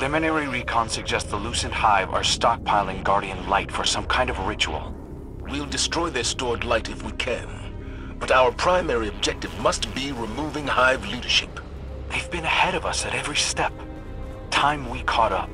Preliminary recon suggests the Lucent Hive are stockpiling Guardian Light for some kind of ritual. We'll destroy their stored light if we can, but our primary objective must be removing Hive leadership. They've been ahead of us at every step. Time we caught up.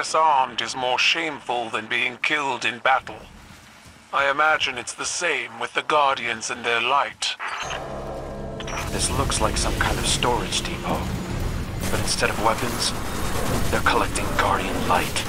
Disarmed is more shameful than being killed in battle. I imagine it's the same with the Guardians and their light. This looks like some kind of storage depot. But instead of weapons, they're collecting Guardian light.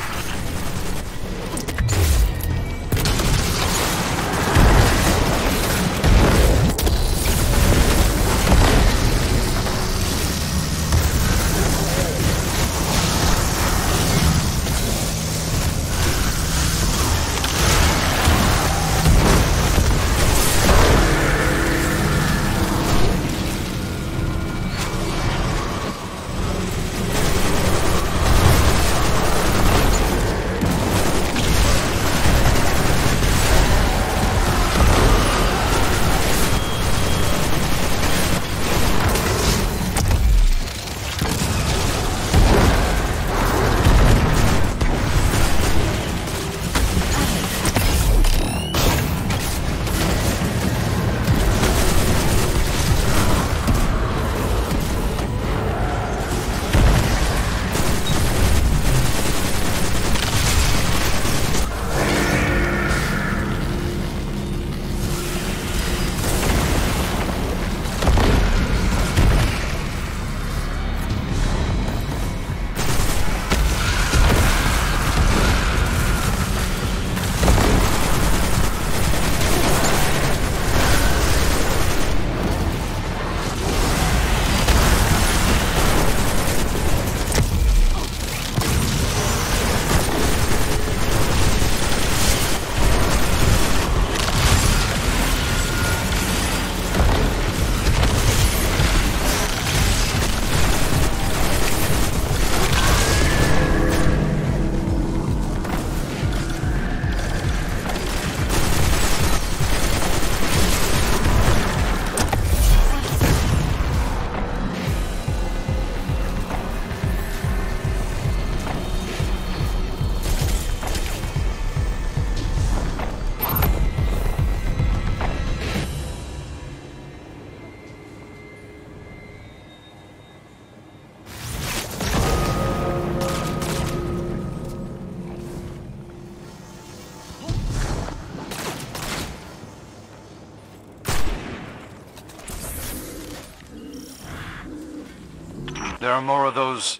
There are more of those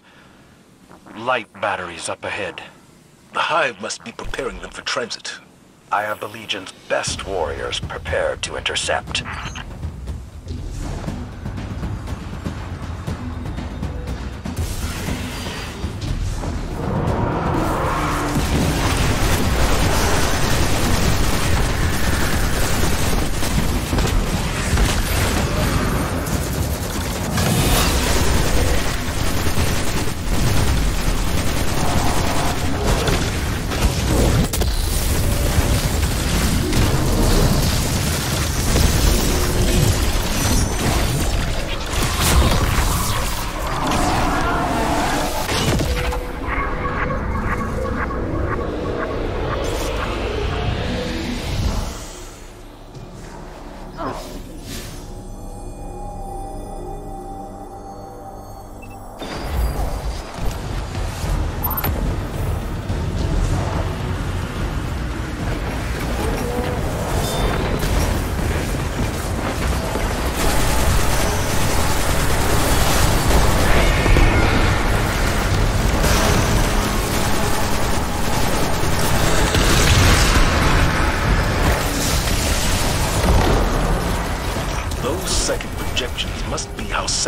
light batteries up ahead. The Hive must be preparing them for transit. I have the Legion's best warriors prepared to intercept.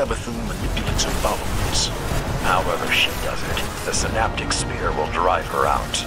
Sabathun manipulates her followers. However she does it, the synaptic spear will drive her out.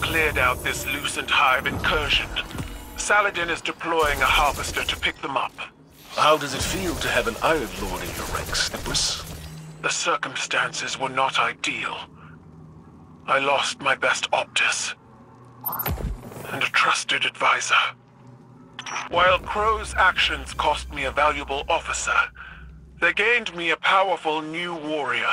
Cleared out this Lucent Hive incursion. Saladin is deploying a Harvester to pick them up. How does it feel to have an Iron Lord in your ranks, Nipus? The circumstances were not ideal. I lost my best Optus and a trusted advisor. While Crow's actions cost me a valuable officer, they gained me a powerful new warrior.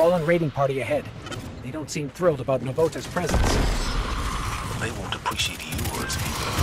Fallen raiding party ahead. They don't seem thrilled about Navôta's presence. They won't appreciate yours either.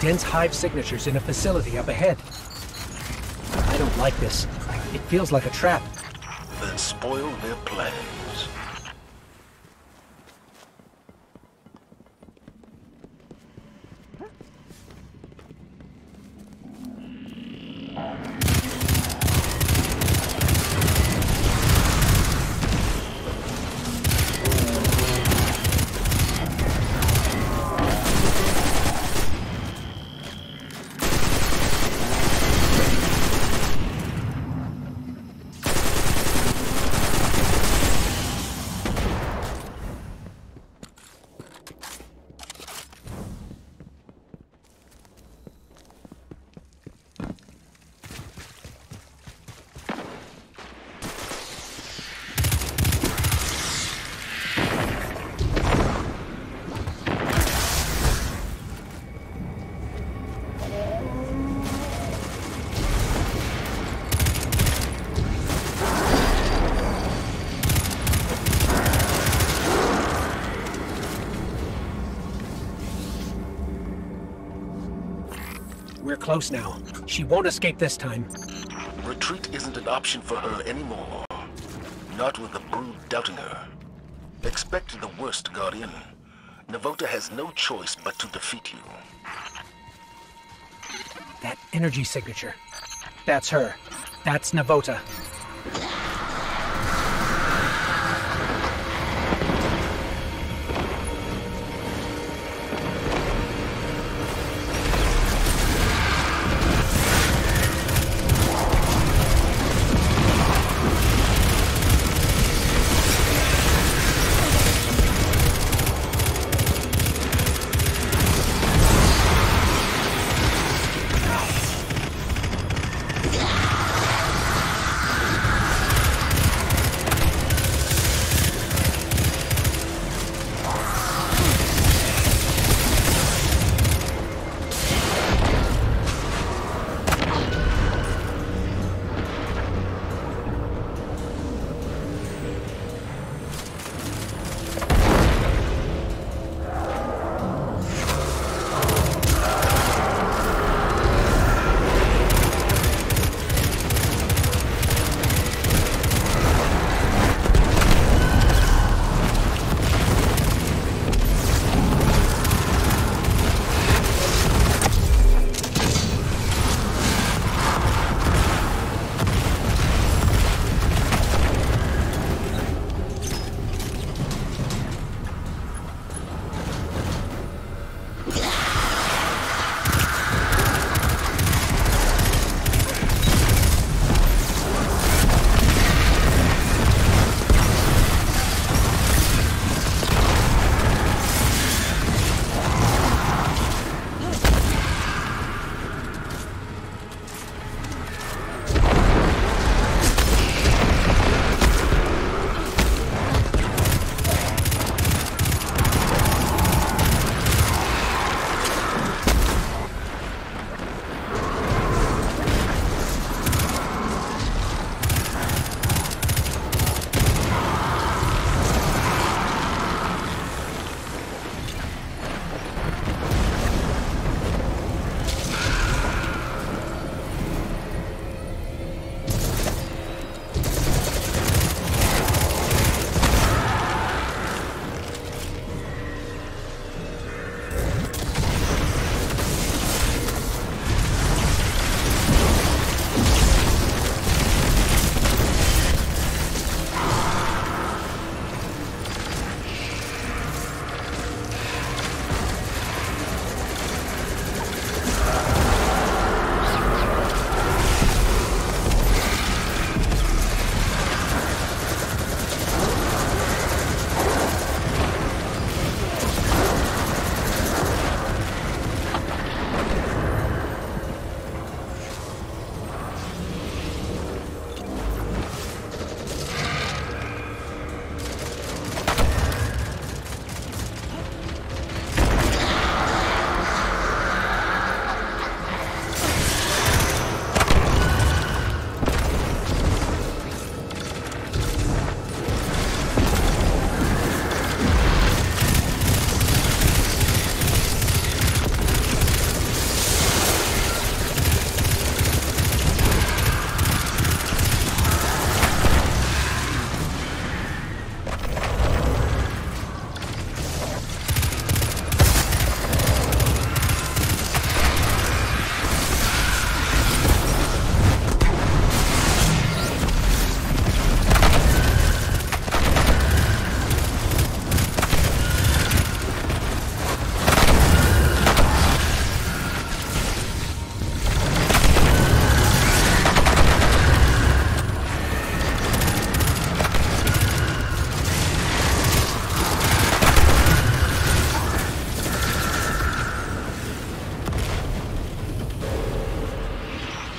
Dense hive signatures in a facility up ahead. I don't like this. It feels like a trap. Then spoil their plans. We're close now. She won't escape this time. Retreat isn't an option for her anymore. Not with the brood doubting her. Expect the worst, Guardian. Navôta has no choice but to defeat you. That energy signature. That's her. That's Navôta.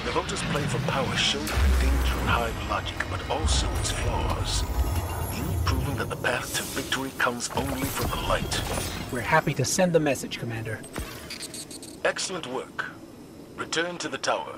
Navôta's play for power showed the danger of Hive logic, but also its flaws. You've proven that the path to victory comes only from the light. We're happy to send the message, Commander. Excellent work. Return to the tower.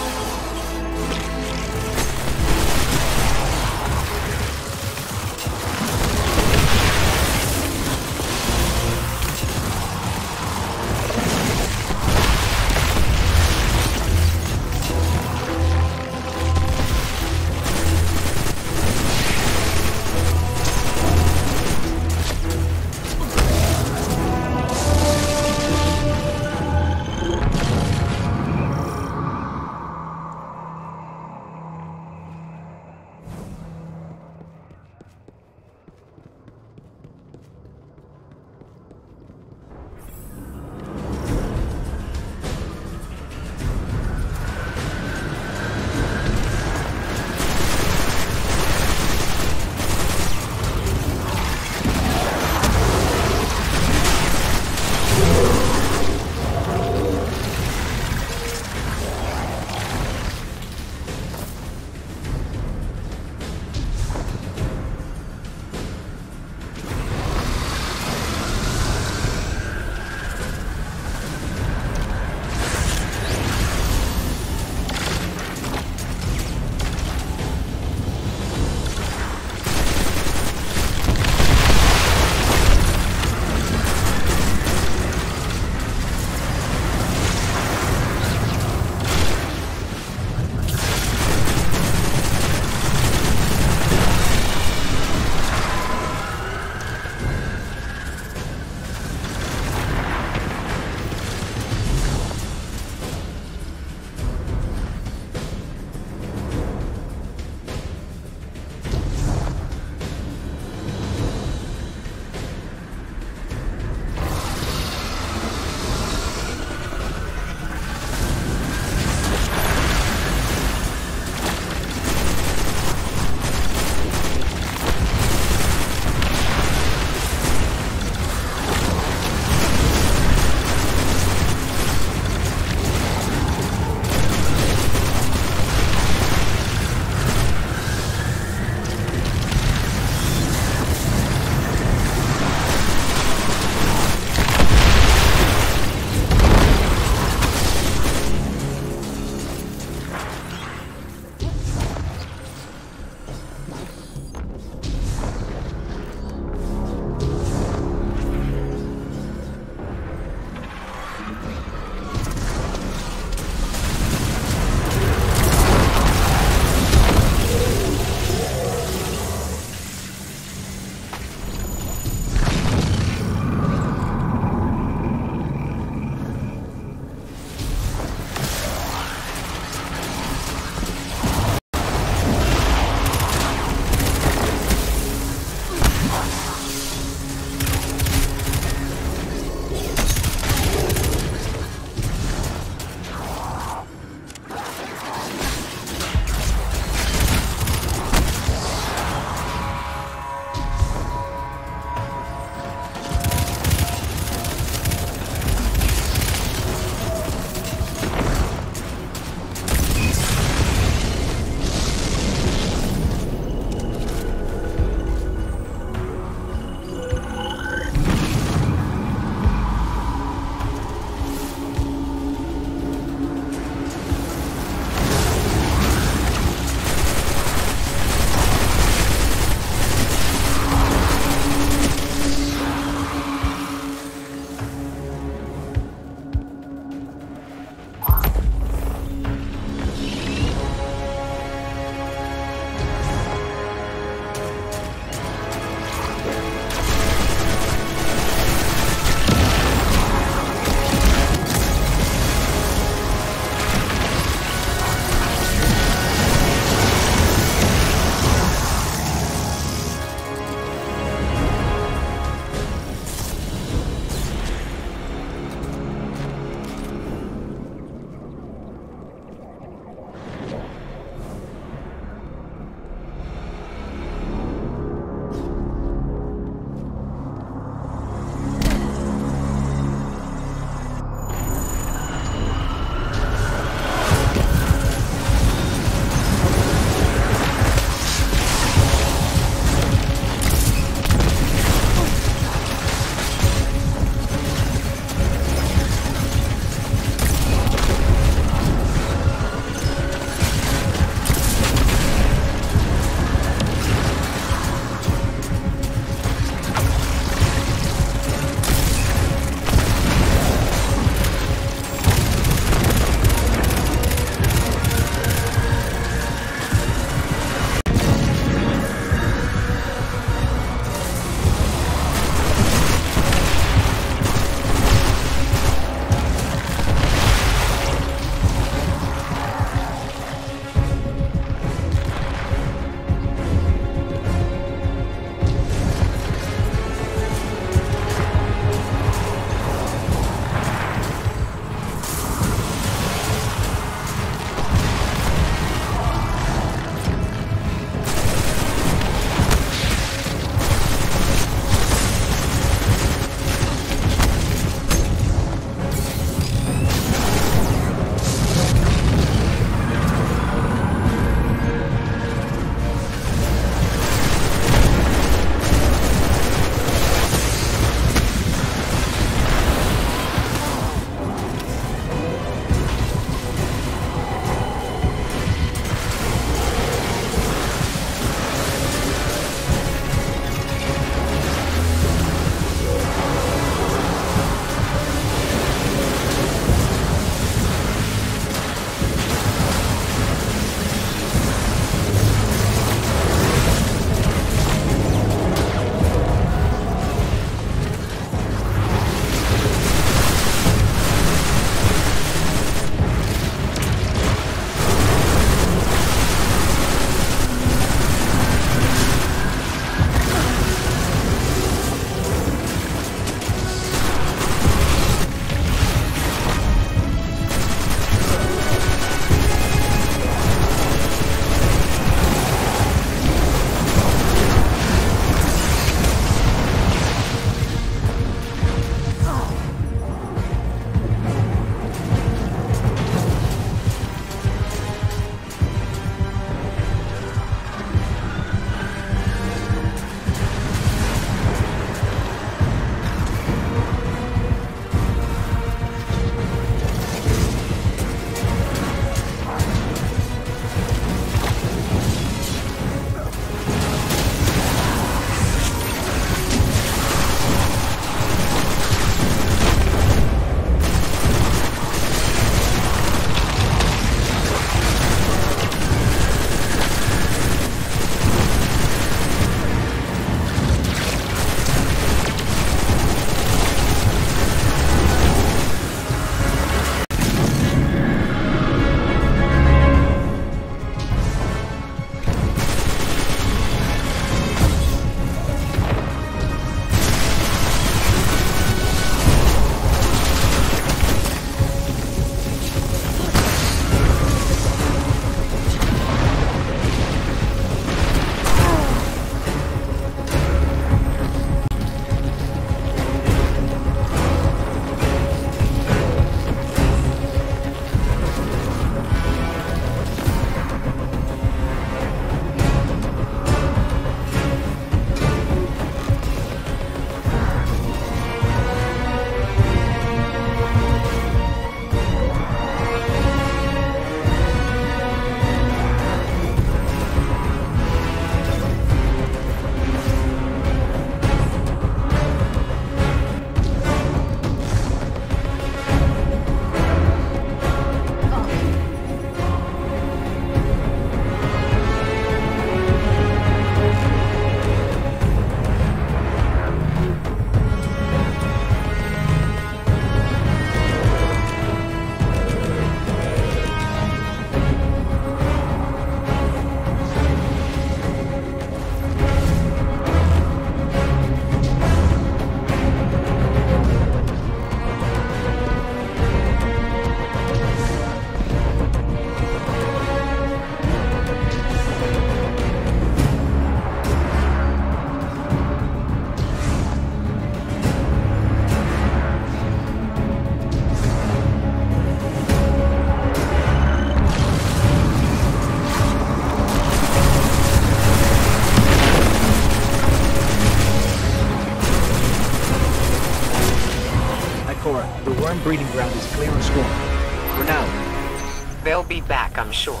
breeding ground is clear and strong. For now. They'll be back, I'm sure.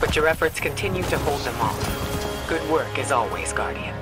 But your efforts continue to hold them off. Good work as always, Guardian.